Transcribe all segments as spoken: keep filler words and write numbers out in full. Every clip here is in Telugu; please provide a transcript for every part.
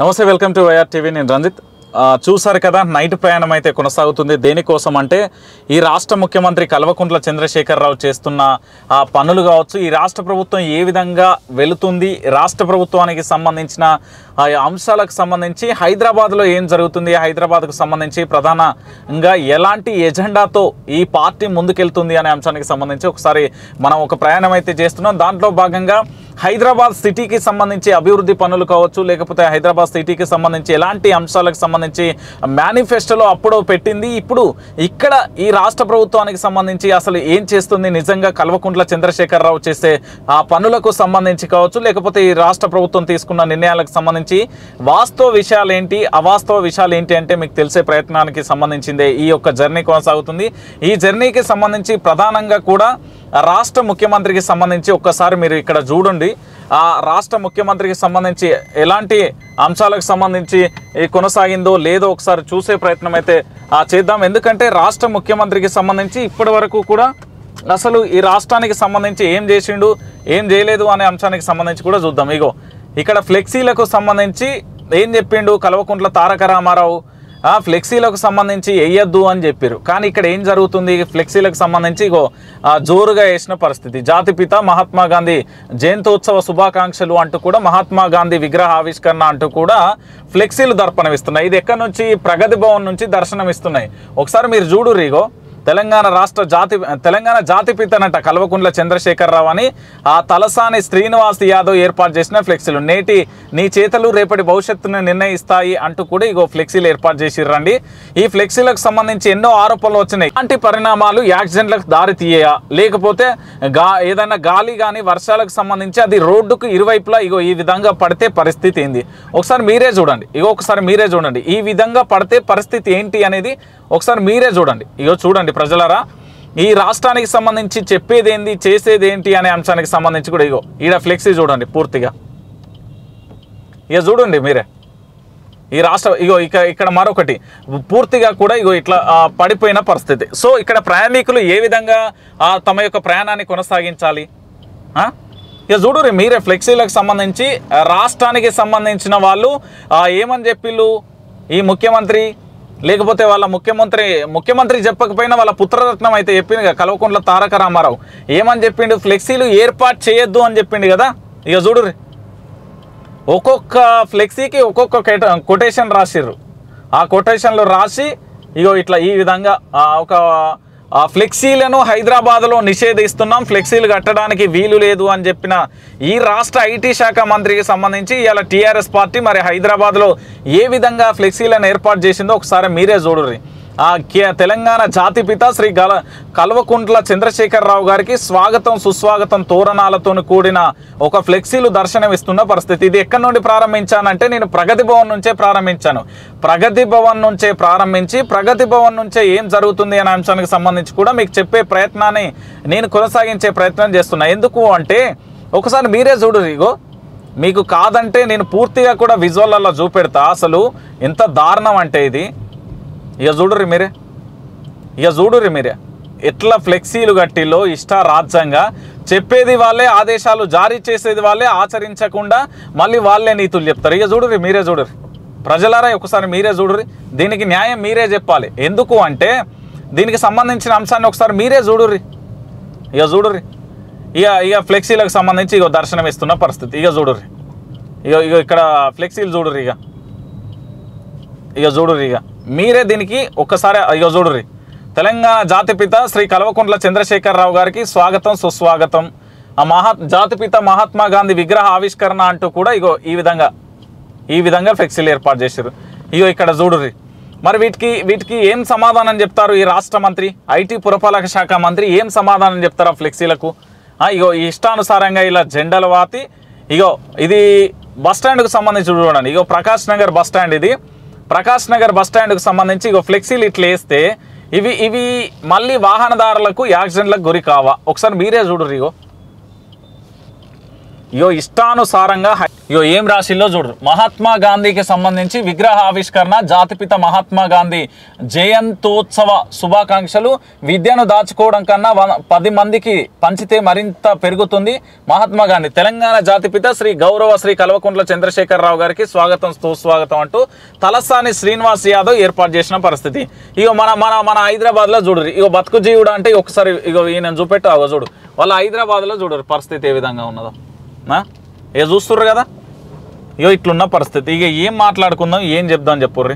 నమస్తే వెల్కమ్ టు వైఆర్ టీవీ నేను రంజిత్ చూసారు కదా నైట్ ప్రయాణం అయితే కొనసాగుతుంది దేని కోసం అంటే ఈ రాష్ట్ర ముఖ్యమంత్రి కల్వకుంట్ల చంద్రశేఖరరావు చేస్తున్న ఆ పనులు కావచ్చు ఈ రాష్ట్ర ప్రభుత్వం ఏ విధంగా వెళ్తుంది రాష్ట్ర ప్రభుత్వానికి సంబంధించిన ఆ అంశాలకు సంబంధించి హైదరాబాద్ లో ఏం జరుగుతుంది హైదరాబాద్ కు సంబంధించి ప్రధానంగా ఎలాంటి ఎజెండాతో ఈ పార్టీ ముందుకెళ్తుంది అనే అంశానికి సంబంధించి ఒకసారి మనం ఒక ప్రయాణం అయితే చేస్తున్నాం దాంట్లో భాగంగా హైదరాబాద్ సిటీకి సంబంధించి అభివృద్ధి పనులు కావచ్చు లేకపోతే హైదరాబాద్ సిటీకి సంబంధించి ఎలాంటి అంశాలకు సంబంధించి మేనిఫెస్టోలో అప్పుడు పెట్టింది ఇప్పుడు ఇక్కడ ఈ రాష్ట్ర ప్రభుత్వానికి సంబంధించి అసలు ఏం చేస్తుంది నిజంగా కల్వకుంట్ల చంద్రశేఖరరావు చేసే ఆ పనులకు సంబంధించి కావచ్చు లేకపోతే ఈ రాష్ట్ర ప్రభుత్వం తీసుకున్న నిర్ణయాలకు సంబంధించి వాస్తవ విషయాలు ఏంటి అవాస్తవ విషయాలు ఏంటి అంటే మీకు తెలిసే ప్రయత్నానికి సంబంధించిందే ఈ యొక్క జర్నీ కొనసాగుతుంది ఈ జర్నీకి సంబంధించి ప్రధానంగా కూడా రాష్ట్ర ముఖ్యమంత్రికి సంబంధించి ఒక్కసారి మీరు ఇక్కడ చూడండి ఆ రాష్ట్ర ముఖ్యమంత్రికి సంబంధించి ఎలాంటి అంశాలకు సంబంధించి కొనసాగిందో లేదో ఒకసారి చూసే ప్రయత్నం అయితే చేద్దాం ఎందుకంటే రాష్ట్ర ముఖ్యమంత్రికి సంబంధించి ఇప్పటి వరకు కూడా అసలు ఈ రాష్ట్రానికి సంబంధించి ఏం చేసిండు ఏం చేయలేదు అనే అంశానికి సంబంధించి కూడా చూద్దాం ఇగో ఇక్కడ ఫ్లెక్సీలకు సంబంధించి ఏం చెప్పిండు కల్వకుంట్ల తారక రామారావు ఆ ఫ్లెక్సీలకు సంబంధించి వేయద్దు అని చెప్పారు కానీ ఇక్కడ ఏం జరుగుతుంది ఫ్లెక్సీలకు సంబంధించి ఇగో జోరుగా వేసిన పరిస్థితి జాతిపిత మహాత్మా గాంధీ జయంతోత్సవ శుభాకాంక్షలు అంటూ కూడా మహాత్మా గాంధీ విగ్రహ ఆవిష్కరణ అంటూ కూడా ఫ్లెక్సీలు దర్శనమిస్తున్నాయి ఇది ఎక్కడి నుంచి ప్రగతి భవన్ నుంచి దర్శనమిస్తున్నాయి ఒకసారి మీరు చూడు రీగో తెలంగాణ రాష్ట్ర జాతి తెలంగాణ జాతిపితనట కల్వకుంట్ల చంద్రశేఖరరావు అని ఆ తలసాని శ్రీనివాస్ యాదవ్ ఏర్పాటు చేసిన ఫ్లెక్సీలు నేటి నీ చేతలు రేపటి భవిష్యత్తును నిర్ణయిస్తాయి అంటూ కూడా ఇగో ఫ్లెక్సీలు ఏర్పాటు చేసిరండి ఈ ఫ్లెక్సీలకు సంబంధించి ఎన్నో ఆరోపణలు వచ్చినాయి అంటే పరిణామాలు యాక్సిడెంట్లకు దారి తీయా లేకపోతే గా ఏదైనా గాలి కానీ వర్షాలకు సంబంధించి అది రోడ్డుకు ఇరువైపులా ఇగో ఈ విధంగా పడితే పరిస్థితి ఏంది ఒకసారి మీరే చూడండి ఇగో ఒకసారి మీరే చూడండి ఈ విధంగా పడితే పరిస్థితి ఏంటి అనేది ఒకసారి మీరే చూడండి ఇగో చూడండి ప్రజలారా ఈ రాష్ట్రానికి సంబంధించి చెప్పేదేంది చేసేదేంటి అనే అంశానికి సంబంధించి కూడా ఇగో ఈడ ఫ్లెక్సీ చూడండి పూర్తిగా ఇక చూడండి మీరే ఈ రాష్ట్ర ఇగో ఇక ఇక్కడ మరొకటి పూర్తిగా కూడా ఇగో ఇట్లా పడిపోయిన పరిస్థితి సో ఇక్కడ ప్రయాణికులు ఏ విధంగా తమ యొక్క ప్రయాణాన్ని కొనసాగించాలి ఇక చూడు మీరే ఫ్లెక్సీలకు సంబంధించి రాష్ట్రానికి సంబంధించిన వాళ్ళు ఏమని చెప్పిళ్ళు ఈ ముఖ్యమంత్రి లేకపోతే వాళ్ళ ముఖ్యమంత్రి ముఖ్యమంత్రి చెప్పకపోయినా వాళ్ళ పుత్రరత్నం అయితే చెప్పింది కదా కల్వకుంట్ల తారక రామారావు ఏమని చెప్పిండు ఫ్లెక్సీలు ఏర్పాటు చేయొద్దు అని చెప్పిండు కదా ఇక చూడు ఒక్కొక్క ఫ్లెక్సీకి ఒక్కొక్క కొటేషన్ రాసిర్రు ఆ కొటేషన్లో రాసి ఇగో ఇట్లా ఈ విధంగా ఒక ఫ్లెక్సీలను హైదరాబాద్లో నిషేధిస్తున్నాం ఫ్లెక్సీలు కట్టడానికి వీలు లేదు అని చెప్పిన ఈ రాష్ట్ర ఐటీ శాఖ మంత్రికి సంబంధించి ఇవాళ టీఆర్ఎస్ పార్టీ మరి హైదరాబాద్లో ఏ విధంగా ఫ్లెక్సీలను ఏర్పాటు చేసిందో ఒకసారి మీరే చూడుర్రి ఆ తెలంగాణ జాతిపిత శ్రీ గల కల్వకుంట్ల చంద్రశేఖరరావు గారికి స్వాగతం సుస్వాగతం తోరణాలతో కూడిన ఒక ఫ్లెక్సీలు దర్శనమిస్తున్న పరిస్థితి ఇది ఎక్కడి నుండి ప్రారంభించానంటే నేను ప్రగతి భవన్ నుంచే ప్రారంభించాను ప్రగతి భవన్ నుంచే ప్రారంభించి ప్రగతి భవన్ నుంచే ఏం జరుగుతుంది అనే అంశానికి సంబంధించి కూడా మీకు చెప్పే ప్రయత్నాన్ని నేను కొనసాగించే ప్రయత్నం చేస్తున్నా ఎందుకు అంటే ఒకసారి మీరే చూడు ఇగో మీకు కాదంటే నేను పూర్తిగా కూడా విజువల్లో చూపెడతా అసలు ఎంత దారుణం అంటే ఇది ఇక చూడుర్రి మీరే ఇక చూడుర్రి మీరే ఎట్లా ఫ్లెక్సీలు గట్టిలో ఇష్ట రాజ్యంగా చెప్పేది వాళ్ళే ఆదేశాలు జారీ చేసేది వాళ్ళే ఆచరించకుండా మళ్ళీ వాళ్ళే నీతులు చెప్తారు ఇక చూడుర్రి మీరే చూడుర్రి ప్రజలారా ఒకసారి మీరే చూడుర్రి దీనికి న్యాయం మీరే చెప్పాలి ఎందుకు అంటే దీనికి సంబంధించిన అంశాన్ని ఒకసారి మీరే చూడుర్రి ఇక చూడుర్రి ఇక ఇక ఫ్లెక్సీలకు సంబంధించి ఇక దర్శనం ఇస్తున్న పరిస్థితి ఇక చూడుర్రి ఇక ఇక ఇక్కడ ఫ్లెక్సీలు చూడుర్రి ఇక ఇక చూడుర్రి ఇక మీరే దీనికి ఒక్కసారి అయ్యో చూడుర్రి తెలంగాణ జాతిపిత శ్రీ కల్వకుంట్ల చంద్రశేఖరరావు గారికి స్వాగతం సుస్వాగతం ఆ మహా జాతిపిత మహాత్మా గాంధీ విగ్రహ ఆవిష్కరణ అంటూ కూడా ఇగో ఈ విధంగా ఈ విధంగా ఫ్లెక్సీలు ఏర్పాటు చేశారు ఇగో ఇక్కడ చూడుర్రి మరి వీటికి వీటికి ఏం సమాధానం చెప్తారు ఈ రాష్ట్ర మంత్రి ఐటీ పురపాలక శాఖ మంత్రి ఏం సమాధానం చెప్తారు ఆ ఫ్లెక్సీలకు ఇగో ఇష్టానుసారంగా ఇలా జెండాలు వాతి ఇగో ఇది బస్టాండ్కు సంబంధించి చూడండి ఇగో ప్రకాష్ నగర్ బస్టాండ్ ఇది ప్రకాష్ నగర్ బస్టాండ్కు సంబంధించి ఇక ఫ్లెక్సీలు ఇట్లా వేస్తే ఇవి ఇవి మళ్ళీ వాహనదారులకు యాక్సిడెంట్లకు గురి కావా ఒకసారి మీరే చూడుర్రి ఇగో यो इष्टानुसारंगा यो एम राशिलो चूडर महात्मा गांधी की संबंधी विग्रह आविष्करण जातिपिता महात्मा गांधी जयंतोत्सव शुभाकांक्षलु विद्यनु दाचुकोवडं कन्ना पदि मंदिकी पंचिते मरिंत पेरुगुतुंदी महात्मा गांधी तेलंगाण जातिपिता श्री गौरव श्री कल्वकुंట్ల चंद्रशेखर राव गारिकी स्वागतं सुस्वागतं अंटू तलसानि श्रीनिवास यादव एर्पाटु चेसिन परिस्थिति इगो मन मन मन हैदराबाद लो चूडर इगो बतुकु जीवुडु अंटे ओकसारि इगो ईनन चूपेट्टु अगो चूडु वाळ्ळ हैदराबाद लो चूडर परिस्थिति ए विधंगा उन्नदो ना ये चूस्तर कदा यो इट्ल परस्थित इक एम माटलाकदापुर्री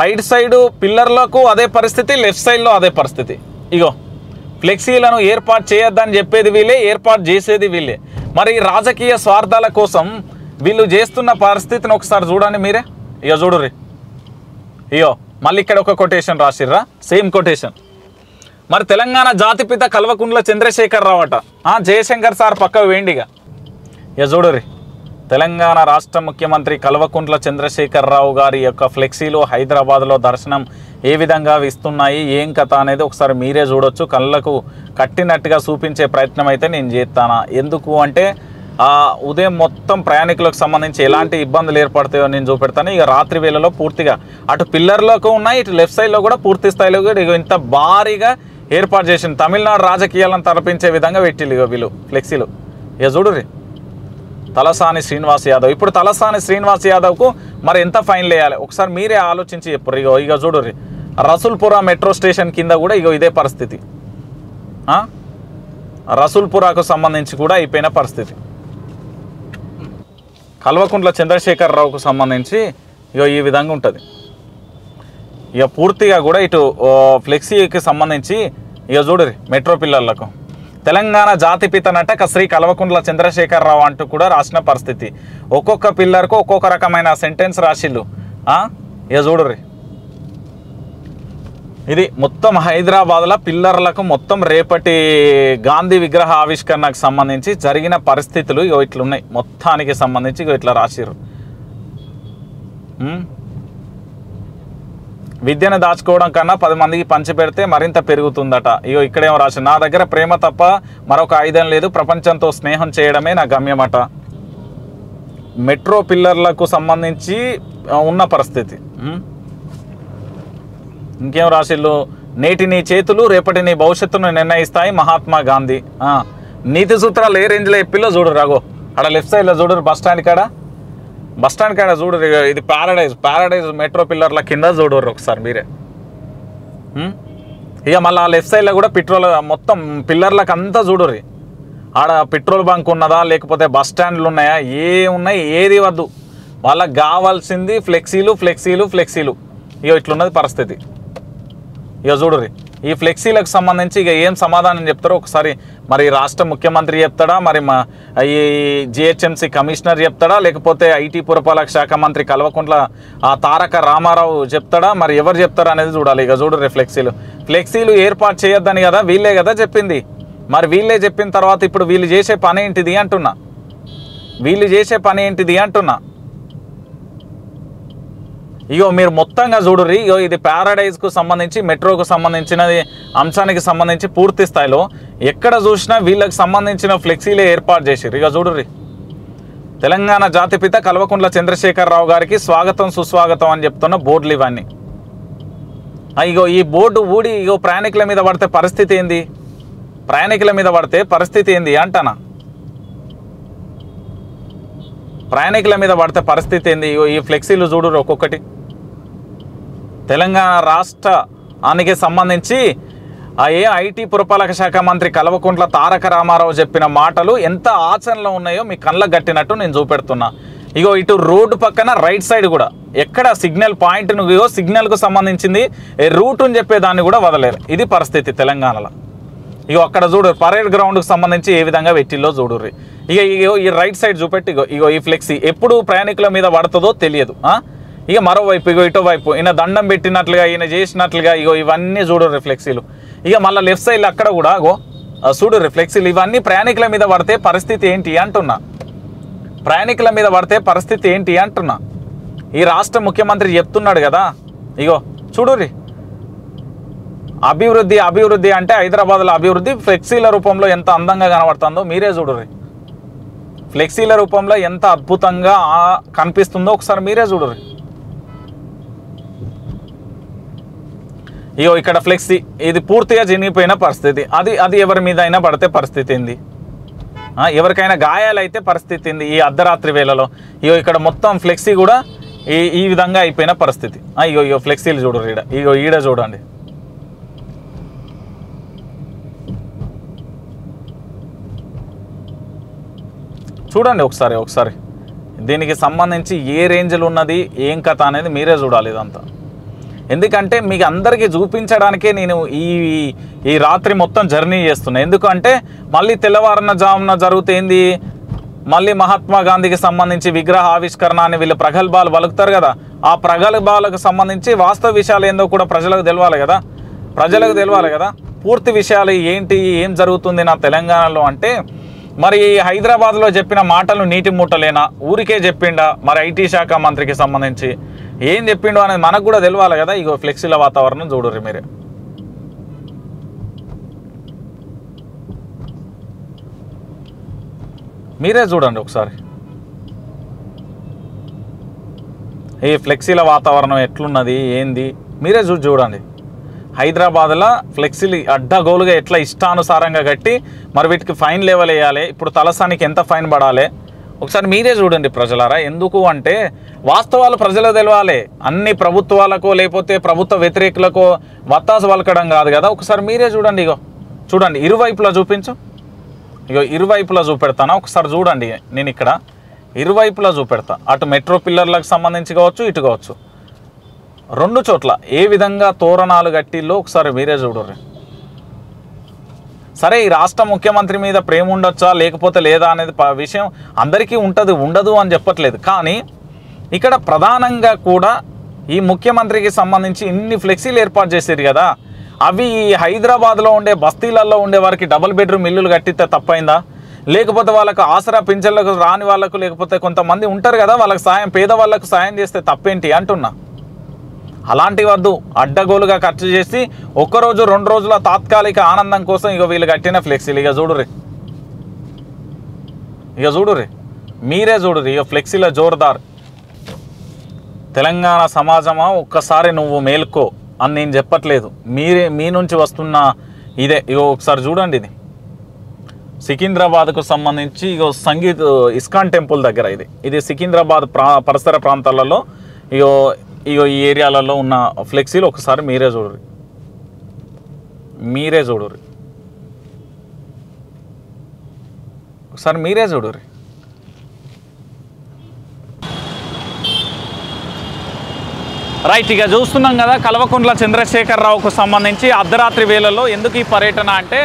राइट साइड पिलर अदे परस्थिति लेफ्ट साइड अदे परस्थिति इगो फ्लेक्सी एर्पट्टन वीले एर्पट्टे वीले मरी राजकीय स्वार्थाल कोसम वीलू परस्थित चूडानी मेरे इगो चूडर्री इगो मल्ल इकड़ कोटेशन राशिर्रा सेम कोटेशन मरी तेलंगाण जातिपिता कल्वकुंట్ల चंद्रशेखर राव अट जयशंकर सार पक्क वेंडिग ये चूडर्री तेलंगाण राष्ट्र मुख्यमंत्री कल्वकुंట్ల चंद्रशेखर राव गारी योक्क फ्लेक्सीलो हैदराबादलो दर्शनं ఏ విధంగా ఇస్తున్నాయి ఏం కథ అనేది ఒకసారి మీరే చూడొచ్చు కళ్ళకు కట్టినట్టుగా చూపించే ప్రయత్నం అయితే నేను చేస్తానా ఎందుకు అంటే ఆ ఉదయం మొత్తం ప్రయాణికులకు సంబంధించి ఎలాంటి ఇబ్బందులు ఏర్పడతాయో నేను చూపెడతాను ఇక రాత్రి వేళలో పూర్తిగా అటు పిల్లర్లకు ఉన్నాయి ఇటు లెఫ్ట్ సైడ్ లో కూడా పూర్తి స్థాయిలో కూడా ఇంత భారీగా ఏర్పాటు చేసిన తమిళనాడు రాజకీయాలను తలపించే విధంగా పెట్టిలిగో వీళ్ళు ఫ్లెక్సీలు ఇక చూడుర్రి తలసాని శ్రీనివాస్ యాదవ్ ఇప్పుడు తలసాని శ్రీనివాస్ యాదవ్ కు మరి ఎంత ఫైన్ వేయాలి ఒకసారి మీరే ఆలోచించి చెప్పుర్రి ఇగో ఇక చూడుర్రి రసూల్పురా మెట్రో స్టేషన్ కింద కూడా ఇగో ఇదే పరిస్థితి ఆ రసూల్పురాకు సంబంధించి కూడా అయిపోయిన పరిస్థితి కల్వకుంట్ల చంద్రశేఖర్ రావుకు సంబంధించి ఇగో ఈ విధంగా ఉంటుంది ఇక పూర్తిగా కూడా ఇటు ఫ్లెక్సీకి సంబంధించి ఇగో చూడుర్రి మెట్రో పిల్లర్లకు తెలంగాణ జాతిపిత నటక శ్రీ కల్వకుంట్ల చంద్రశేఖర్ రావు అంటూ కూడా రాసిన పరిస్థితి ఒక్కొక్క పిల్లర్కు ఒక్కొక్క రకమైన సెంటెన్స్ రాసిళ్ళు ఇక చూడుర్రి ఇది మొత్తం హైదరాబాద్లో పిల్లర్లకు మొత్తం రేపటి గాంధీ విగ్రహ ఆవిష్కరణకు సంబంధించి జరిగిన పరిస్థితులు ఇగో ఇట్లున్నాయి మొత్తానికి సంబంధించి ఇగో ఇట్లా రాసిర్రు విద్యను దాచుకోవడం కన్నా పది మందికి పంచి పెడితే మరింత పెరుగుతుందట ఇగో ఇక్కడేమో రాసి నా దగ్గర ప్రేమ తప్ప మరొక ఆయుధం లేదు ప్రపంచంతో స్నేహం చేయడమే నా గమ్యమట మెట్రో పిల్లర్లకు సంబంధించి ఉన్న పరిస్థితి ఇంకేం రాసిళ్ళు నేటి నీ చేతులు రేపటి నీ భవిష్యత్తును నిర్ణయిస్తాయి మహాత్మా గాంధీ నీతి సూత్రాలు ఏ రేంజ్లో ఎప్పిలో చూడరు రాగో అక్కడ లెఫ్ట్ సైడ్లో చూడరు బస్ స్టాండ్ కాడ బస్ స్టాండ్ కాడ చూడరు ఇది ప్యారడైజ్ ప్యారడైజ్ మెట్రో పిల్లర్ల కింద చూడరు ఒకసారి మీరే ఇక మళ్ళీ ఆ లెఫ్ట్ సైడ్లో కూడా పెట్రోల్ మొత్తం పిల్లర్లకు అంతా చూడరు ఆడ పెట్రోల్ బంక్ ఉన్నదా లేకపోతే బస్ స్టాండ్లు ఉన్నాయా ఏ ఉన్నాయి ఏది వద్దు వాళ్ళకి కావాల్సింది ఫ్లెక్సీలు ఫ్లెక్సీలు ఫ్లెక్సీలు ఇక ఇట్లున్నది పరిస్థితి ఇక చూడరు ఈ ఫ్లెక్సీలకు సంబంధించి ఇక ఏం సమాధానం చెప్తారో ఒకసారి మరి రాష్ట్ర ముఖ్యమంత్రి చెప్తాడా మరి మా ఈ జిహెచ్ఎంసీ కమిషనర్ చెప్తాడా లేకపోతే ఐటీ పురపాలక శాఖ మంత్రి కల్వకుంట్ల ఆ తారక రామారావు చెప్తాడా మరి ఎవరు చెప్తారా అనేది చూడాలి ఇక చూడరు ఫ్లెక్సీలు ఫ్లెక్సీలు ఏర్పాటు చేయొద్దని కదా వీళ్ళే కదా చెప్పింది మరి వీళ్ళే చెప్పిన తర్వాత ఇప్పుడు వీళ్ళు చేసే పని ఏంటిది అంటున్నా వీళ్ళు చేసే పని ఏంటిది అంటున్నా ఇగో మీరు మొత్తంగా చూడుర్రి ఇగో ఇది ప్యారడైజ్కు సంబంధించి మెట్రోకు సంబంధించినది అంశానికి సంబంధించి పూర్తి స్థాయిలో ఎక్కడ చూసినా వీళ్ళకి సంబంధించిన ఫ్లెక్సీలే ఏర్పాటు చేసిర్రు ఇక చూడుర్రి తెలంగాణ జాతిపిత కల్వకుంట్ల చంద్రశేఖర్ రావు గారికి స్వాగతం సుస్వాగతం అని చెప్తున్న బోర్డులు ఇవన్నీ ఇగో ఈ బోర్డు ఊడి ఇగో ప్రయాణికుల మీద పడితే పరిస్థితి ఏంది ప్రయాణికుల మీద పడితే పరిస్థితి ఏంది అంటానా ప్రయాణికుల మీద పడితే పరిస్థితి ఏంది ఇగో ఈ ఫ్లెక్సీలు చూడుర్రి ఒక్కొక్కటి తెలంగాణ రాష్ట్రానికి సంబంధించి ఆ ఏ ఐటీ పురపాలక శాఖ మంత్రి కల్వకుంట్ల తారక రామారావు చెప్పిన మాటలు ఎంత ఆచరణలో ఉన్నాయో మీ కళ్ళకు గట్టినట్టు నేను చూపెడుతున్నా ఇగో ఇటు రోడ్డు పక్కన రైట్ సైడ్ కూడా ఎక్కడ సిగ్నల్ పాయింట్ను ఇగో సిగ్నల్కు సంబంధించింది రూట్ని చెప్పేదాన్ని కూడా వదలేరు ఇది పరిస్థితి తెలంగాణలో ఇగో అక్కడ చూడరు పరేడ్ గ్రౌండ్కు సంబంధించి ఏ విధంగా వెట్టిల్లో చూడుర్రి ఇక ఇగో ఈ రైట్ సైడ్ చూపెట్టి ఇగో ఇగో ఈ ఫ్లెక్సీ ఎప్పుడు ప్రయాణికుల మీద పడుతుందో తెలియదు ఇక మరోవైపు ఇగో ఇటువైపు ఈయన దండం పెట్టినట్లుగా ఈయన చేసినట్లుగా ఇగో ఇవన్నీ చూడరు ఫ్లెక్సీలు ఇక మళ్ళీ లెఫ్ట్ సైడ్లో అక్కడ కూడా అగో చూడరు ఫ్లెక్సీలు ఇవన్నీ ప్రయాణికుల మీద పడితే పరిస్థితి ఏంటి అంటున్నా ప్రయాణికుల మీద పడితే పరిస్థితి ఏంటి అంటున్నా ఈ రాష్ట్ర ముఖ్యమంత్రి చెప్తున్నాడు కదా ఇగో చూడుర్రి అభివృద్ధి అభివృద్ధి అంటే హైదరాబాద్లో అభివృద్ధి ఫ్లెక్సీల రూపంలో ఎంత అందంగా కనబడుతుందో మీరే చూడుర్రి ఫ్లెక్సీల రూపంలో ఎంత అద్భుతంగా కనిపిస్తుందో ఒకసారి మీరే చూడండి. ఇగో ఇక్కడ ఫ్లెక్సీ ఇది పూర్తిగా చినిగిపోయిన పరిస్థితి. అది అది ఎవరి మీద అయినా పడితే పరిస్థితి ఏంది, ఎవరికైనా గాయాలైతే పరిస్థితి ఏంది ఈ అర్ధరాత్రి వేళలో. ఇగో ఇక్కడ మొత్తం ఫ్లెక్సీ కూడా ఈ ఈ విధంగా అయిపోయిన పరిస్థితి. ఇగో ఇగో ఫ్లెక్సీలు చూడరు ఈడ, ఇగో ఈడ చూడండి. చూడండి ఒకసారి ఒకసారి దీనికి సంబంధించి ఏ రేంజ్లు ఉన్నది ఏం కథ అనేది మీరే చూడాలి ఇదంతా. ఎందుకంటే మీకు అందరికీ చూపించడానికే నేను ఈ ఈ రాత్రి మొత్తం జర్నీ చేస్తున్నాను. ఎందుకంటే మళ్ళీ తెల్లవారున జామున జరుగుతుంది మళ్ళీ మహాత్మా గాంధీకి సంబంధించి విగ్రహ ఆవిష్కరణ అని వీళ్ళు ప్రగల్భాలు పలుకుతారు కదా, ఆ ప్రగల్భాలకు సంబంధించి వాస్తవ విషయాలు ఏందో కూడా ప్రజలకు తెలియాలి కదా, ప్రజలకు తెలియాలి కదా పూర్తి విషయాలు ఏంటి, ఏం జరుగుతుంది నా తెలంగాణలో అంటే. మరి హైదరాబాద్లో చెప్పిన మాటలు నీటి మూటలేనా, ఊరికే చెప్పిండా, మరి ఐటీ శాఖ మంత్రికి సంబంధించి ఏం చెప్పిండో అనేది మనకు కూడా తెలియాలి కదా. ఇగో ఫ్లెక్సీల వాతావరణం చూడరు మీరే. మీరే చూడండి ఒకసారి ఈ ఫ్లెక్సీల వాతావరణం ఎట్లున్నది ఏంది మీరే చూ చూడండి. హైదరాబాద్లో ఫ్లెక్సీలు అడ్డగోలుగా ఎట్లా ఇష్టానుసారంగా కట్టి మరి వీటికి ఫైన్ లెవెల్ వేయాలి, ఇప్పుడు తలసానికి ఎంత ఫైన్ పడాలి ఒకసారి మీరే చూడండి ప్రజలారా. ఎందుకు అంటే వాస్తవాలు ప్రజలకు తెలియాలి, అన్ని ప్రభుత్వాలకో లేకపోతే ప్రభుత్వ వ్యతిరేకులకో వత్తాసు పలకడం కాదు కదా. ఒకసారి మీరే చూడండి. ఇగో చూడండి ఇరువైపులా చూపించు, ఇగో ఇరువైపులా చూపెడతాను ఒకసారి చూడండి. నేను ఇక్కడ ఇరువైపులా చూపెడతా, అటు మెట్రో పిల్లర్లకు సంబంధించి కావచ్చు ఇటు కావచ్చు, రెండు చోట్ల ఏ విధంగా తోరణాలు కట్టిల్లో ఒకసారి మీరే చూడరు. సరే ఈ రాష్ట్ర ముఖ్యమంత్రి మీద ప్రేమ ఉండొచ్చా లేకపోతే లేదా అనేది విషయం అందరికీ ఉంటుంది, ఉండదు అని చెప్పట్లేదు. కానీ ఇక్కడ ప్రధానంగా కూడా ఈ ముఖ్యమంత్రికి సంబంధించి ఇన్ని ఫ్లెక్సీలు ఏర్పాటు చేశారు కదా, అవి హైదరాబాద్లో ఉండే బస్తీలలో ఉండే వారికి డబుల్ బెడ్రూమ్ ఇల్లులు కట్టితే తప్పైందా, లేకపోతే వాళ్ళకు ఆసరా పింఛన్లకు రాని వాళ్ళకు లేకపోతే కొంతమంది ఉంటారు కదా వాళ్ళకి సాయం పేదవాళ్ళకు సాయం చేస్తే తప్పేంటి అంటున్నా. అలాంటి వద్దు, అడ్డగోలుగా ఖర్చు చేసి ఒక్కరోజు రెండు రోజుల తాత్కాలిక ఆనందం కోసం ఇక వీళ్ళు కట్టిన ఫ్లెక్సీలు ఇక చూడుర్రి, ఇక చూడుర్రి మీరే చూడుర్రి. ఇక ఫ్లెక్సీల జోర్దార్ తెలంగాణ సమాజమా ఒక్కసారి నువ్వు మేల్కో అని నేను చెప్పట్లేదు, మీరే మీ నుంచి వస్తున్న ఇదే. ఇగో ఒకసారి చూడండి ఇది సికింద్రాబాద్కు సంబంధించి ఇగో సంగీత్ ఇస్కాన్ టెంపుల్ దగ్గర ఇది ఇది సికింద్రాబాద్ ప్రా పరిసర ప్రాంతాలలో ఇగో ఇగో ఈ ఏరియాలలో ఉన్న ఫ్లెక్సీలు ఒకసారి మీరే చూడరు మీరే చూడరు ఒకసారి మీరే చూడరు. రైట్, ఇక చూస్తున్నాం కదా కల్వకుంట్ల చంద్రశేఖరరావుకు సంబంధించి అర్ధరాత్రి వేళల్లో ఎందుకు ఈ పర్యటన అంటే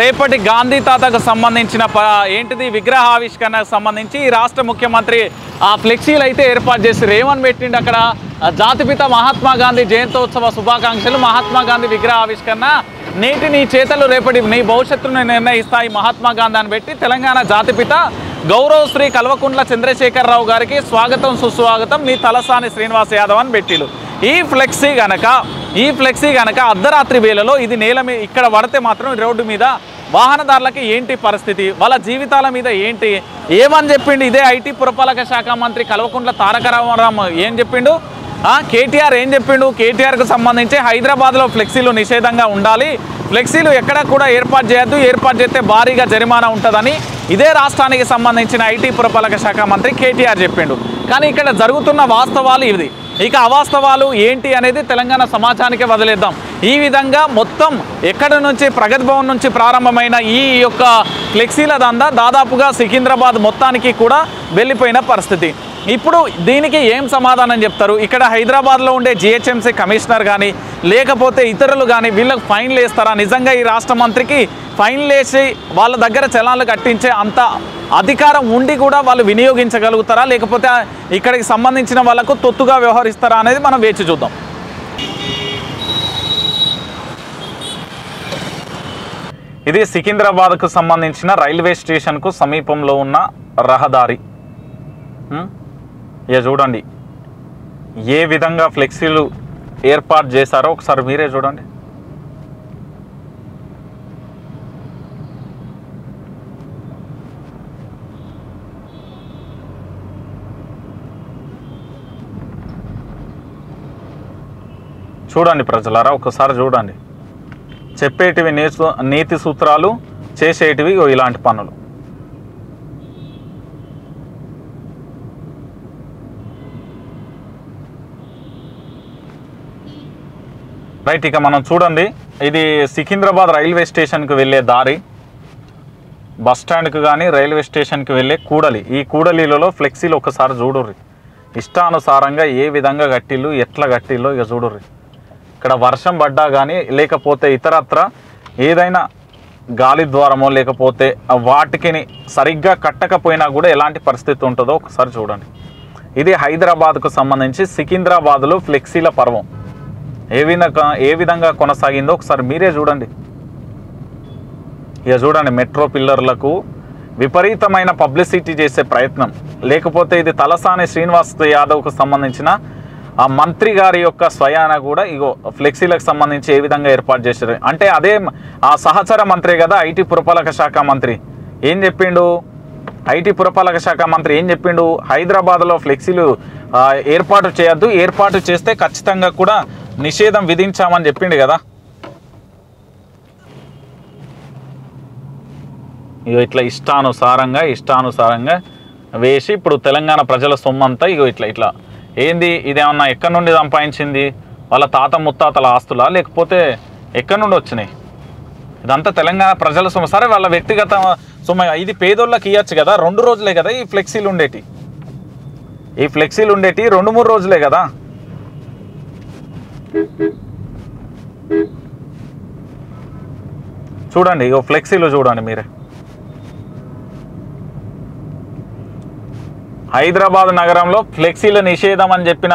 రేపటి గాంధీ తాతకు సంబంధించిన ప ఏంటిది విగ్రహ ఆవిష్కరణకు సంబంధించి ఈ రాష్ట్ర ముఖ్యమంత్రి ఆ ఫ్లెక్సీలు అయితే ఏర్పాటు చేసి రేవన్ పెట్టిండు అక్కడ జాతిపిత మహాత్మా గాంధీ జయంతోత్సవ శుభాకాంక్షలు, మహాత్మా గాంధీ విగ్రహ ఆవిష్కరణ నేటి నీ చేతలు రేపటి నీ భవిష్యత్తును నిర్ణయిస్తాయి మహాత్మా గాంధీ అని పెట్టి తెలంగాణ జాతిపిత గౌరవ శ్రీ కల్వకుంట్ల చంద్రశేఖరరావు గారికి స్వాగతం సుస్వాగతం నీ తలసాని శ్రీనివాస్ యాదవ్ అని పెట్టిలు. ఈ ఫ్లెక్సీ కనుక ఈ ఫ్లెక్సీ కనుక అర్ధరాత్రి వేళలో ఇది నేల మీద ఇక్కడ పడితే మాత్రం రోడ్డు మీద వాహనదారులకి ఏంటి పరిస్థితి, వాళ్ళ జీవితాల మీద ఏంటి ఏమని చెప్పిండు ఇదే ఐటీ పురపాలక శాఖ మంత్రి కల్వకుంట్ల తారక రామారావు ఏం చెప్పిండు, కేటీఆర్ ఏం చెప్పిండు. కేటీఆర్కు సంబంధించి హైదరాబాద్లో ఫ్లెక్సీలు నిషేధంగా ఉండాలి, ఫ్లెక్సీలు ఎక్కడ కూడా ఏర్పాటు చేయొద్దు, ఏర్పాటు చేస్తే భారీగా జరిమానా ఉంటుందని ఇదే రాష్ట్రానికి సంబంధించిన ఐటీ పురపాలక శాఖ మంత్రి కేటీఆర్ చెప్పిండు. కానీ ఇక్కడ జరుగుతున్న వాస్తవాలు ఇది, ఇక అవాస్తవాలు ఏంటి అనేది తెలంగాణ సమాజానికే వదిలేద్దాం. ఈ విధంగా మొత్తం ఎక్కడి నుంచి ప్రగతి భవన్ నుంచి ప్రారంభమైన ఈ యొక్క ఫ్లెక్సీల దందా దాదాపుగా సికింద్రాబాద్ మొత్తానికి కూడా వెళ్ళిపోయిన పరిస్థితి. ఇప్పుడు దీనికి ఏం సమాధానం చెప్తారు, ఇక్కడ హైదరాబాద్లో ఉండే జిహెచ్ఎంసీ కమిషనర్ కానీ లేకపోతే ఇతరులు కానీ వీళ్ళకు ఫైన్లు వేస్తారా, నిజంగా ఈ రాష్ట్ర మంత్రికి ఫైన్లు వేసి వాళ్ళ దగ్గర చలాన్లు కట్టించే అంత అధికారం ఉండి కూడా వాళ్ళు వినియోగించగలుగుతారా, లేకపోతే ఇక్కడికి సంబంధించిన వాళ్ళకు తొత్తుగా వ్యవహరిస్తారా అనేది మనం వేచి చూద్దాం. ఇది సికింద్రాబాద్కు సంబంధించిన రైల్వే స్టేషన్కు సమీపంలో ఉన్న రహదారి. ఇక చూడండి ఏ విధంగా ఫ్లెక్సీలు ఏర్పాటు చేశారో ఒకసారి మీరే చూడండి. చూడండి ప్రజలారా, ఒకసారి చూడండి. చెప్పేటివి నీతి సూత్రాలు, చేసేటివి ఇలాంటి పనులు. రైట్, ఇక మనం చూడండి, ఇది సికింద్రాబాద్ రైల్వే స్టేషన్కి వెళ్ళే దారి. బస్ స్టాండ్కి కానీ రైల్వే స్టేషన్కి వెళ్ళే కూడలి. ఈ కూడలిలో ఫ్లెక్సీలు ఒకసారి చూడుర్రి, ఇష్టానుసారంగా ఏ విధంగా కట్టిళ్ళు, ఎట్లా కట్టిల్లో ఇక చూడుర్రి. ఇక్కడ వర్షం పడ్డా కానీ లేకపోతే ఇతరత్ర ఏదైనా గాలి ద్వారమో లేకపోతే వాటికిని సరిగ్గా కట్టకపోయినా కూడా ఎలాంటి పరిస్థితి ఉంటుందో ఒకసారి చూడండి. ఇది హైదరాబాద్కు సంబంధించి సికింద్రాబాద్లో ఫ్లెక్సీల పర్వం ఏ విధంగా ఏ విధంగా కొనసాగిందో ఒకసారి మీరే చూడండి. ఇక చూడండి, మెట్రో పిల్లర్లకు విపరీతమైన పబ్లిసిటీ చేసే ప్రయత్నం. లేకపోతే ఇది తలసాని శ్రీనివాస్ యాదవ్కు సంబంధించిన ఆ మంత్రి గారి యొక్క స్వయాన కూడా ఇగో ఫ్లెక్సీలకు సంబంధించి ఏ విధంగా ఏర్పాటు చేశారు అంటే, అదే ఆ సహచర మంత్రి కదా ఐటీ పురపాలక శాఖ మంత్రి, ఏం చెప్పిండు ఐటీ పురపాలక శాఖ మంత్రి ఏం చెప్పిండు హైదరాబాద్లో ఫ్లెక్సీలు ఏర్పాటు చేయొద్దు, ఏర్పాటు చేస్తే ఖచ్చితంగా కూడా నిషేధం విధించామని చెప్పిండు కదా. ఇగో ఇట్లా ఇష్టానుసారంగా ఇష్టానుసారంగా వేసి ఇప్పుడు తెలంగాణ ప్రజల సొమ్మంతా ఇగో ఇట్లా ఇట్లా ఏంది, ఇదేమన్నా ఎక్కడి నుండి సంపాదించింది, వాళ్ళ తాత ముత్తాతల ఆస్తులా లేకపోతే ఎక్కడి నుండి వచ్చినాయి? ఇదంతా తెలంగాణ ప్రజల సొమ్ము. సరే వాళ్ళ వ్యక్తిగత సొమ్ము, ఇది పేదోళ్ళకి ఇవ్వచ్చు కదా. రెండు రోజులే కదా ఈ ఫ్లెక్సీలు ఉండేటి, ఈ ఫ్లెక్సీలు ఉండేటి రెండు మూడు రోజులే కదా. చూడండి ఇగో ఫ్లెక్సీలు చూడండి మీరే. హైదరాబాద్ నగరంలో ఫ్లెక్సీల నిషేధం అని చెప్పిన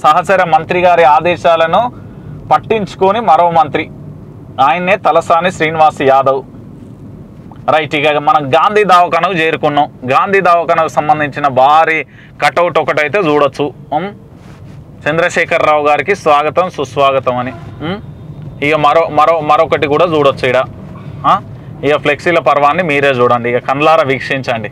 సహచర మంత్రి గారి ఆదేశాలను పట్టించుకొని మరో మంత్రి, ఆయన్నే తలసాని శ్రీనివాస్ యాదవ్. రైట్, ఇక మనం గాంధీ దవాఖానకు చేరుకున్నాం. గాంధీ దవాఖానకు సంబంధించిన భారీ కటౌట్ ఒకటైతే చూడొచ్చు, చంద్రశేఖరరావు గారికి స్వాగతం సుస్వాగతం అని. ఇక మరో మరో మరొకటి కూడా చూడొచ్చు. ఇక ఇక ఫ్లెక్సీల పర్వాన్ని మీరే చూడండి, ఇక కళ్ళారా వీక్షించండి.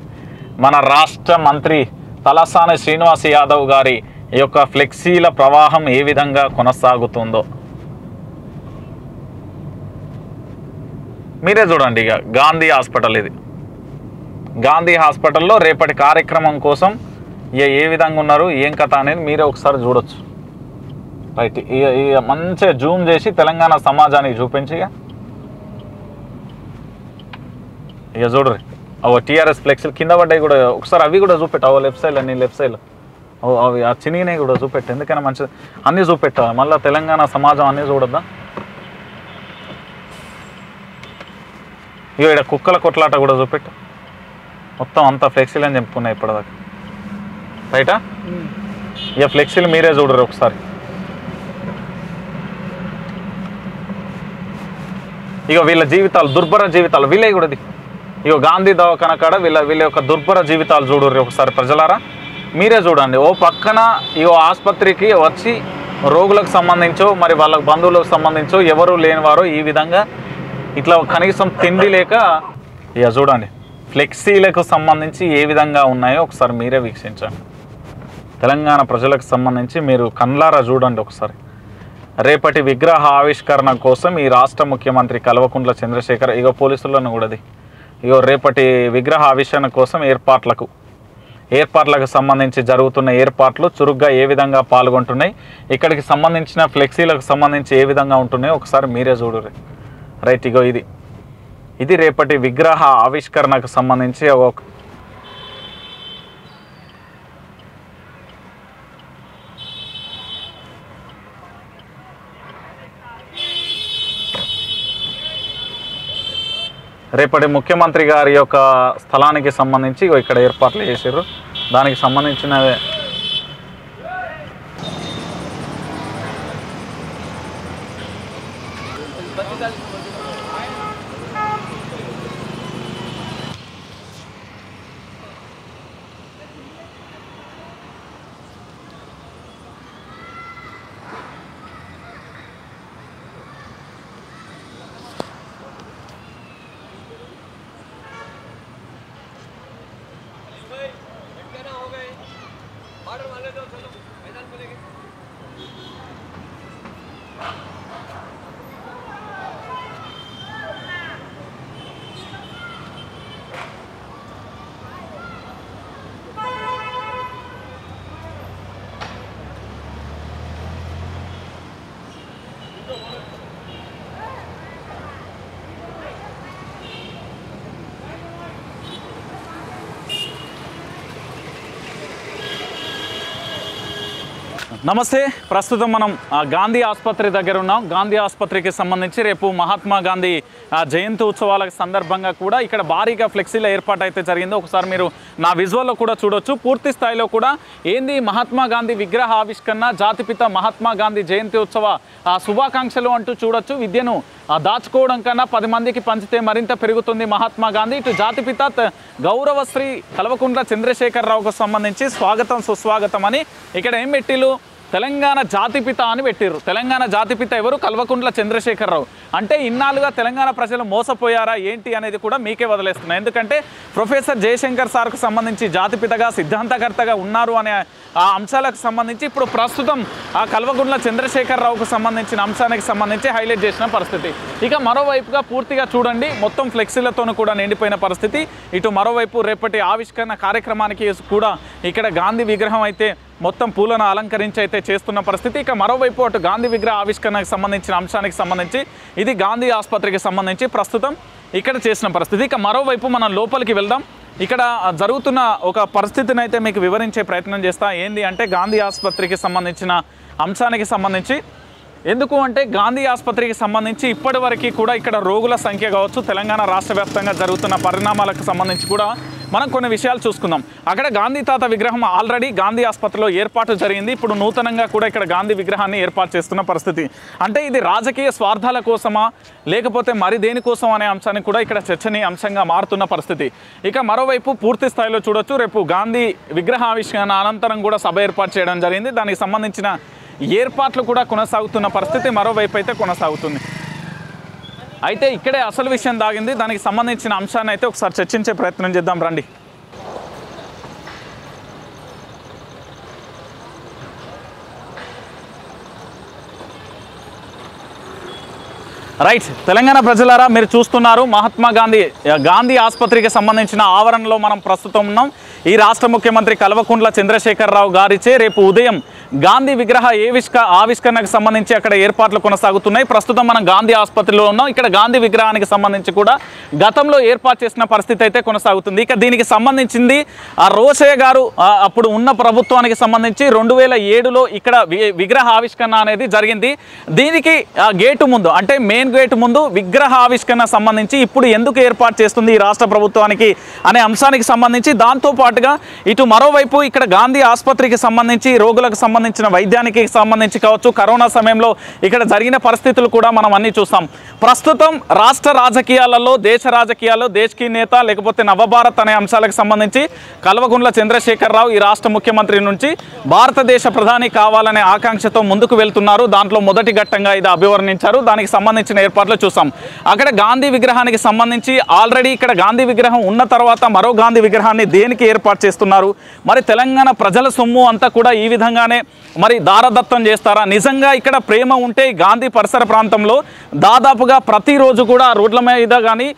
మన రాష్ట్ర మంత్రి తలసాని శ్రీనివాస్ యాదవ్ గారి యొక్క ఫ్లెక్సీల ప్రవాహం ఏ విధంగా కొనసాగుతుందో మీరే చూడండి. ఇక గాంధీ హాస్పిటల్, ఇది గాంధీ హాస్పిటల్లో రేపటి కార్యక్రమం కోసం ఇక ఏ విధంగా ఉన్నారు ఏం కథ అనేది మీరే ఒకసారి చూడొచ్చు. రైట్, ఇక ఇక మంచిగా జూమ్ చేసి తెలంగాణ సమాజానికి చూపించి ఇక ఇక చూడరు అవ టీఆర్ఎస్ ఫ్లెక్సీలు కింద పడ్డాయి కూడా ఒకసారి అవి కూడా చూపెట్టు. అవ లెఫ్ట్ సైడ్ అన్ని లెఫ్ట్ సైడ్లో అవి ఆ చినిగినవి కూడా చూపెట్టు, ఎందుకైనా మంచిది. అన్నీ చూపెట్టాలి, మళ్ళీ తెలంగాణ సమాజం అన్నీ చూడద్దా. ఇక ఇక్కడ కుక్కల కొట్లాట కూడా చూపెట్టు, మొత్తం అంతా ఫ్లెక్సీలు అని చెప్పుకున్నాయి ఇప్పటిదాకా. రైటా, ఇక ఫ్లెక్సీలు మీరే చూడరు ఒకసారి. ఇక వీళ్ళ జీవితాలు, దుర్భర జీవితాలు వీళ్ళే కూడా. ఇక గాంధీ దవాఖాన కాడ వీళ్ళ వీళ్ళ యొక్క దుర్భర జీవితాలు చూడరు ఒకసారి ప్రజలారా, మీరే చూడండి. ఓ పక్కన ఇక ఆసుపత్రికి వచ్చి రోగులకు సంబంధించో మరి వాళ్ళ బంధువులకు సంబంధించో ఎవరు లేనివారో ఈ విధంగా ఇట్లా కనీసం తిండి లేక ఇక చూడండి. ఫ్లెక్సీలకు సంబంధించి ఏ విధంగా ఉన్నాయో ఒకసారి మీరే వీక్షించండి. తెలంగాణ ప్రజలకు సంబంధించి మీరు కళ్ళారా చూడండి ఒకసారి. రేపటి విగ్రహ ఆవిష్కరణ కోసం ఈ రాష్ట్ర ముఖ్యమంత్రి కల్వకుంట్ల చంద్రశేఖర్ ఇక పోలీసులను కూడాది. ఇగో రేపటి విగ్రహ ఆవిష్కరణ కోసం ఏర్పాట్లకు ఏర్పాట్లకు సంబంధించి జరుగుతున్న ఏర్పాట్లు చురుగ్గా ఏ విధంగా పాల్గొంటున్నాయి, ఇక్కడికి సంబంధించిన ఫ్లెక్సీలకు సంబంధించి ఏ విధంగా ఉంటున్నాయో ఒకసారి మీరే చూడరు. రైట్, ఇగో ఇది ఇది రేపటి విగ్రహ ఆవిష్కరణకు సంబంధించి ఒక రేపటి ముఖ్యమంత్రి గారి యొక్క స్థలానికి సంబంధించి ఇక్కడ ఏర్పాట్లు చేశారు, దానికి సంబంధించిన నమస్తే ప్రస్తుతం మనం గాంధీ ఆసుపత్రి దగ్గర ఉన్నాం గాంధీ ఆసుపత్రికి సంబంధించి రేపు మహాత్మా గాంధీ జయంతి ఉత్సవాల సందర్భంగా కూడా ఇక్కడ భారీగా ఫ్లెక్సీల ఏర్పాటు అయితే జరిగింది ఒకసారి మీరు నా విజువల్లో కూడా చూడొచ్చు పూర్తి స్థాయిలో కూడా ఏంది మహాత్మా గాంధీ విగ్రహ ఆవిష్కరణ జాతిపిత మహాత్మా గాంధీ జయంతి ఉత్సవ శుభాకాంక్షలు అంటూ చూడొచ్చు విద్యను దాచుకోవడం కన్నా పది మందికి పంచితే మరింత పెరుగుతుంది మహాత్మా గాంధీ ఇటు జాతిపిత గౌరవశ్రీ కల్వకుంట్ల చంద్రశేఖరరావుకు సంబంధించి స్వాగతం సుస్వాగతం అని ఇక్కడ ఏం పెట్టిలు తెలంగాణ జాతిపిత అని పెట్టిరు తెలంగాణ జాతిపిత ఎవరు కల్వకుంట్ల చంద్రశేఖరరావు అంటే ఇన్నాళ్ళుగా తెలంగాణ ప్రజలు మోసపోయారా ఏంటి అనేది కూడా మీకే వదిలేస్తున్నా ఎందుకంటే ప్రొఫెసర్ జయశంకర్ సార్కు సంబంధించి జాతిపితగా సిద్ధాంతకర్తగా ఉన్నారు అనే ఆ అంశాలకు సంబంధించి ఇప్పుడు ప్రస్తుతం ఆ కల్వకుంట్ల చంద్రశేఖరరావుకు సంబంధించిన అంశానికి సంబంధించి హైలైట్ చేసిన పరిస్థితి ఇక మరోవైపుగా పూర్తిగా చూడండి మొత్తం ఫ్లెక్సీలతోనూ కూడా నిండిపోయిన పరిస్థితి ఇటు మరోవైపు రేపటి ఆవిష్కరణ కార్యక్రమానికి కూడా ఇక్కడ గాంధీ విగ్రహం అయితే మొత్తం పూలను అలంకరించి అయితే చేస్తున్న పరిస్థితి ఇక మరోవైపు అటు గాంధీ విగ్రహ ఆవిష్కరణకు సంబంధించిన అంశానికి సంబంధించి ఇది గాంధీ ఆసుపత్రికి సంబంధించి ప్రస్తుతం ఇక్కడ చేసిన పరిస్థితి ఇక మరోవైపు మనం లోపలికి వెళ్దాం ఇక్కడ జరుగుతున్న ఒక పరిస్థితిని అయితే మీకు వివరించే ప్రయత్నం చేస్తా ఏంది అంటే గాంధీ ఆసుపత్రికి సంబంధించిన అంశానికి సంబంధించి ఎందుకు అంటే గాంధీ ఆసుపత్రికి సంబంధించి ఇప్పటివరకు కూడా ఇక్కడ రోగుల సంఖ్య కావచ్చు తెలంగాణ రాష్ట్ర వ్యాప్తంగా జరుగుతున్న పరిణామాలకు సంబంధించి కూడా మనం కొన్ని విషయాలు చూసుకుందాం అక్కడ గాంధీ తాత విగ్రహం ఆల్రెడీ గాంధీ ఆసుపత్రిలో ఏర్పాటు జరిగింది ఇప్పుడు నూతనంగా కూడా ఇక్కడ గాంధీ విగ్రహాన్ని ఏర్పాటు చేస్తున్న పరిస్థితి అంటే ఇది రాజకీయ స్వార్థాల కోసమా లేకపోతే మరి దేనికోసం అనే అంశాన్ని కూడా ఇక్కడ చర్చనీయాంశంగా మారుతున్న పరిస్థితి ఇక మరోవైపు పూర్తి స్థాయిలో చూడొచ్చు రేపు గాంధీ విగ్రహ ఆవిష్కరణ అనంతరం కూడా సభ ఏర్పాటు చేయడం జరిగింది దానికి సంబంధించిన ఏర్పాట్లు కూడా కొనసాగుతున్న పరిస్థితి మరోవైపు అయితే కొనసాగుతుంది అయితే ఇక్కడే అసలు విషయం దాగింది దానికి సంబంధించిన అంశాన్ని అయితే ఒకసారి చర్చించే ప్రయత్నం చేద్దాం రండి రైట్ తెలంగాణ ప్రజలారా మీరు చూస్తున్నారు మహాత్మా గాంధీ గాంధీ ఆసుపత్రికి సంబంధించిన ఆవరణలో మనం ప్రస్తుతం ఉన్నాం ఈ రాష్ట్ర ముఖ్యమంత్రి కల్వకుంట్ల చంద్రశేఖరరావు గారిచే రేపు ఉదయం గాంధీ విగ్రహ ఏవిష్క ఆవిష్కరణకు సంబంధించి అక్కడ ఏర్పాట్లు కొనసాగుతున్నాయి ప్రస్తుతం మనం గాంధీ ఆసుపత్రిలో ఉన్నాం ఇక్కడ గాంధీ విగ్రహానికి సంబంధించి కూడా గతంలో ఏర్పాటు చేసిన పరిస్థితి అయితే కొనసాగుతుంది ఇక దీనికి సంబంధించింది ఆ రోషయ్య గారు అప్పుడు ఉన్న ప్రభుత్వానికి సంబంధించి రెండు వేల ఏడులో ఇక్కడ విగ్రహ ఆవిష్కరణ అనేది జరిగింది దీనికి గేటు ముందు అంటే మెయిన్ గేటు ముందు విగ్రహ ఆవిష్కరణ సంబంధించి ఇప్పుడు ఎందుకు ఏర్పాటు చేస్తుంది ఈ రాష్ట్ర ప్రభుత్వానికి అనే అంశానికి సంబంధించి దాంతోపాటు ఇటు మరోవైపు ఇక్కడ గాంధీ ఆసుపత్రికి సంబంధించి రోగులకు సంబంధించిన వైద్యానికి సంబంధించి కావచ్చు కరోనా సమయంలో ఇక్కడ జరిగిన పరిస్థితులు కూడా మనం అన్ని చూస్తాం ప్రస్తుతం రాష్ట్ర రాజకీయాలలో దేశ రాజకీయాల్లో దేశకీ నేత లేకపోతే నవభారత్ అనే అంశాలకు సంబంధించి కల్వకుంట్ల చంద్రశేఖరరావు ఈ రాష్ట్ర ముఖ్యమంత్రి నుంచి భారతదేశ ప్రధాని కావాలనే ఆకాంక్షతో ముందుకు వెళ్తున్నారు దాంట్లో మొదటి ఘట్టంగా ఇది అభివర్ణించారు దానికి సంబంధించిన ఏర్పాట్లు చూసాం అక్కడ గాంధీ విగ్రహానికి సంబంధించి ఆల్రెడీ ఇక్కడ గాంధీ విగ్రహం ఉన్న తర్వాత మరో గాంధీ విగ్రహాన్ని దేనికి ఏర్పాటు చేస్తున్నారు మరి తెలంగాణ ప్రజల సొమ్ము అంతా కూడా ఈ విధంగానే మరి దారదత్తం చేస్తారా నిజంగా ఇక్కడ ప్రేమ ఉంటే గాంధీ పరిసర ప్రాంతంలో దాదాపుగా ప్రతిరోజు కూడా రోడ్ల మీద కానీ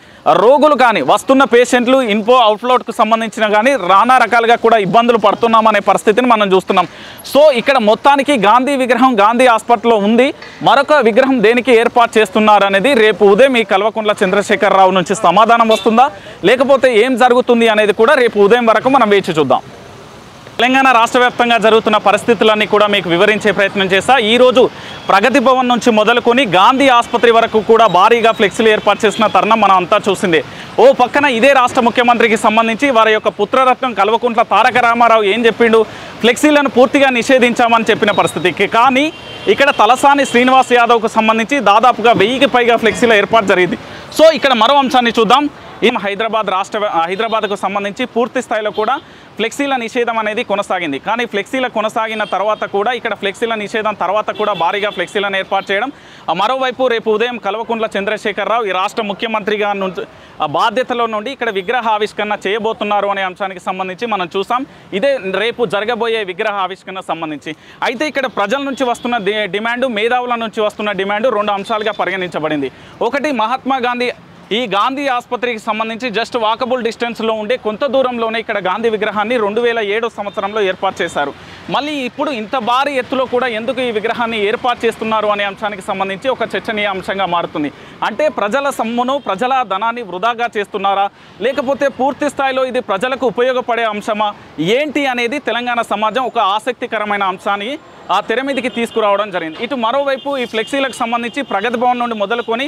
రోగులు కానీ వస్తున్న పేషెంట్లు ఇన్ఫో అవుట్ఫ్లోట్కు సంబంధించిన కానీ నానా రకాలుగా కూడా ఇబ్బందులు పడుతున్నామనే పరిస్థితిని మనం చూస్తున్నాం సో ఇక్కడ మొత్తానికి గాంధీ విగ్రహం గాంధీ హాస్పిటల్లో ఉంది మరొక విగ్రహం దేనికి ఏర్పాటు చేస్తున్నారు అనేది రేపు ఉదయం ఈ కల్వకుంట్ల చంద్రశేఖరరావు నుంచి సమాధానం వస్తుందా లేకపోతే ఏం జరుగుతుంది అనేది కూడా రేపు ఉదయం వరకు మనం వేచి చూద్దాం తెలంగాణ రాష్ట్ర వ్యాప్తంగా జరుగుతున్న పరిస్థితులన్నీ కూడా మీకు వివరించే ప్రయత్నం చేస్తా ఈరోజు ప్రగతి భవన్ నుంచి మొదలుకొని గాంధీ ఆసుపత్రి వరకు కూడా భారీగా ఫ్లెక్సీలు ఏర్పాటు చేసిన తరుణం మనం అంతా చూసింది ఓ పక్కన ఇదే రాష్ట్ర ముఖ్యమంత్రికి సంబంధించి వారి యొక్క పుత్రరత్నం కల్వకుంట్ల తారక రామారావు ఏం చెప్పిండు ఫ్లెక్సీలను పూర్తిగా నిషేధించామని చెప్పిన పరిస్థితికి కానీ ఇక్కడ తలసాని శ్రీనివాస్ యాదవ్కు సంబంధించి దాదాపుగా వెయ్యికి పైగా ఫ్లెక్సీల ఏర్పాటు జరిగింది సో ఇక్కడ మరో అంశాన్ని చూద్దాం ఈ హైదరాబాద్ రాష్ట్ర హైదరాబాద్కు సంబంధించి పూర్తి స్థాయిలో కూడా ఫ్లెక్సీల నిషేధం అనేది కొనసాగింది. కానీ ఫ్లెక్సీల కొనసాగిన తర్వాత కూడా ఇక్కడ ఫ్లెక్సీల నిషేధం తర్వాత కూడా భారీగా ఫ్లెక్సీలను ఏర్పాటు చేయడం, మరోవైపు రేపు ఉదయం కల్వకుంట్ల చంద్రశేఖరరావు ఈ రాష్ట్ర ముఖ్యమంత్రిగా బాధ్యతలో నుండి ఇక్కడ విగ్రహ ఆవిష్కరణ చేయబోతున్నారు అనే అంశానికి సంబంధించి మనం చూసాం. ఇదే రేపు జరగబోయే విగ్రహ ఆవిష్కరణ సంబంధించి అయితే ఇక్కడ ప్రజల నుంచి వస్తున్న డిమాండ్, మేధావుల నుంచి వస్తున్న డిమాండ్ రెండు అంశాలుగా పరిగణించబడింది. ఒకటి, మహాత్మా గాంధీ ఈ గాంధీ ఆసుపత్రికి సంబంధించి జస్ట్ వాకబుల్ డిస్టెన్స్లో ఉండే కొంత దూరంలోనే ఇక్కడ గాంధీ విగ్రహాన్ని రెండు వేల ఏడో సంవత్సరంలో ఏర్పాటు చేశారు. మళ్ళీ ఇప్పుడు ఇంత భారీ ఎత్తులో కూడా ఎందుకు ఈ విగ్రహాన్ని ఏర్పాటు చేస్తున్నారు అనే అంశానికి సంబంధించి ఒక చర్చనీయాంశంగా మారుతుంది. అంటే ప్రజల సమ్మును, ప్రజల ధనాన్ని వృధాగా చేస్తున్నారా, లేకపోతే పూర్తి స్థాయిలో ఇది ప్రజలకు ఉపయోగపడే అంశమా, ఏంటి అనేది తెలంగాణ సమాజం ఒక ఆసక్తికరమైన అంశాన్ని ఆ తెర మీదకి తీసుకురావడం జరిగింది. ఇటు మరోవైపు ఈ ఫ్లెక్సీలకు సంబంధించి ప్రగతి భవన్ నుండి మొదలుకొని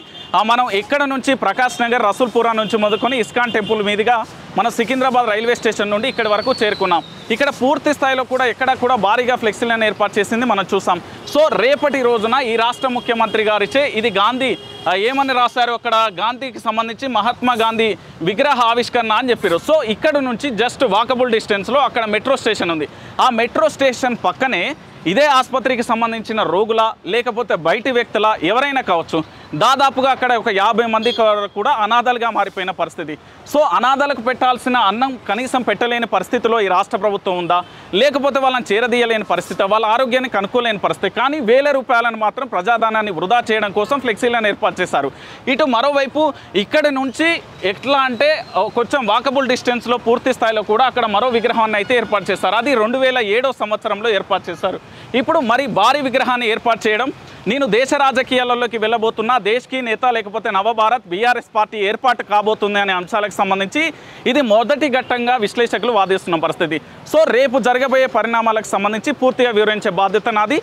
మనం ఎక్కడ నుంచి ప్రకాశ్ నగర్, రసూల్పురా నుంచి మొదలుకొని ఇస్కాన్ టెంపుల్ మీదుగా మనం సికింద్రాబాద్ రైల్వే స్టేషన్ నుండి ఇక్కడి వరకు చేరుకున్నాం. ఇక్కడ పూర్తి స్థాయిలో కూడా ఎక్కడ కూడా భారీగా ఫ్లెక్సీలను ఏర్పాటు చేసింది మనం చూసాం. సో రేపటి రోజున ఈ రాష్ట్ర ముఖ్యమంత్రి గారిచే ఇది గాంధీ ఏమని రాశారు, అక్కడ గాంధీకి సంబంధించి మహాత్మా గాంధీ విగ్రహ ఆవిష్కరణ అని చెప్పారు. సో ఇక్కడ నుంచి జస్ట్ వాకబుల్ డిస్టెన్స్లో అక్కడ మెట్రో స్టేషన్ ఉంది. ఆ మెట్రో స్టేషన్ పక్కనే ఇదే ఆసుపత్రికి సంబంధించిన రోగుల, లేకపోతే బయటి వ్యక్తుల ఎవరైనా కావచ్చు, దాదాపుగా అక్కడ ఒక యాభై మంది కూడా అనాథలుగా మారిపోయిన పరిస్థితి. సో అనాథలకు పెట్టాల్సిన అన్నం కనీసం పెట్టలేని పరిస్థితిలో ఈ రాష్ట్ర ప్రభుత్వం ఉందా, లేకపోతే వాళ్ళని చేరదీయలేని పరిస్థితి, వాళ్ళ ఆరోగ్యాన్ని కనుక్కోలేని పరిస్థితి. కానీ వేల రూపాయలను మాత్రం ప్రజాధనాన్ని వృధా చేయడం కోసం ఫ్లెక్సీలను ఏర్పాటు చేశారు. ఇటు మరోవైపు ఇక్కడి నుంచి ఎట్లా అంటే కొంచెం వాకబుల్ డిస్టెన్స్లో పూర్తి స్థాయిలో కూడా అక్కడ మరో విగ్రహాన్ని అయితే ఏర్పాటు చేశారు. అది రెండు వేల ఏడో సంవత్సరంలో ఏర్పాటు చేశారు. ఇప్పుడు మరి భారీ విగ్రహాన్ని ఏర్పాటు చేయడం, నేను దేశ రాజకీయాలలోకి వెళ్ళబోతున్నా, దేశకి నేత లేకపోతే నవభారత్ బీఆర్ఎస్ పార్టీ ఏర్పాటు కాబోతుంది అనే అంశాలకు సంబంధించి ఇది మొదటి ఘట్టంగా విశ్లేషకులు వాదిస్తున్న పరిస్థితి. సో రేపు జరగబోయే పరిణామాలకు సంబంధించి పూర్తిగా వివరించే బాధ్యత నాది.